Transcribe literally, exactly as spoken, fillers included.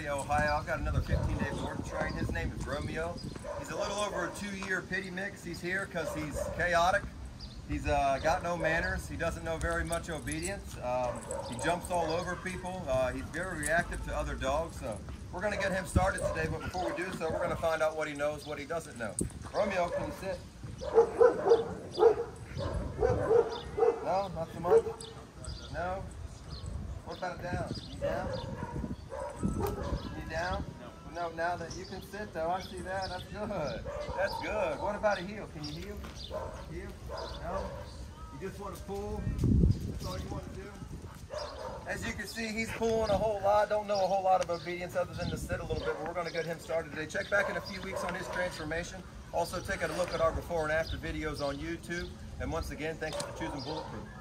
Cincinnati, Ohio. I've got another fifteen day board to train. His name is Romeo. He's a little over a two year Pittie mix. He's here because he's chaotic. He's uh, got no manners. He doesn't know very much obedience. Um, he jumps all over people. Uh, he's very reactive to other dogs. So we're going to get him started today, but before we do so, we're going to find out what he knows, what he doesn't know. Romeo, can you sit? No, not so much. No. What about down? You down? You down? No. No, now that you can sit though, I see that. That's good. That's good. What about a heel? Can you heel? Heel? No? You just want to pull? That's all you want to do? As you can see, he's pulling a whole lot. Don't know a whole lot of obedience other than to sit a little bit, but we're going to get him started today. Check back in a few weeks on his transformation. Also, take a look at our before and after videos on YouTube. And once again, thanks for choosing Bulletproof.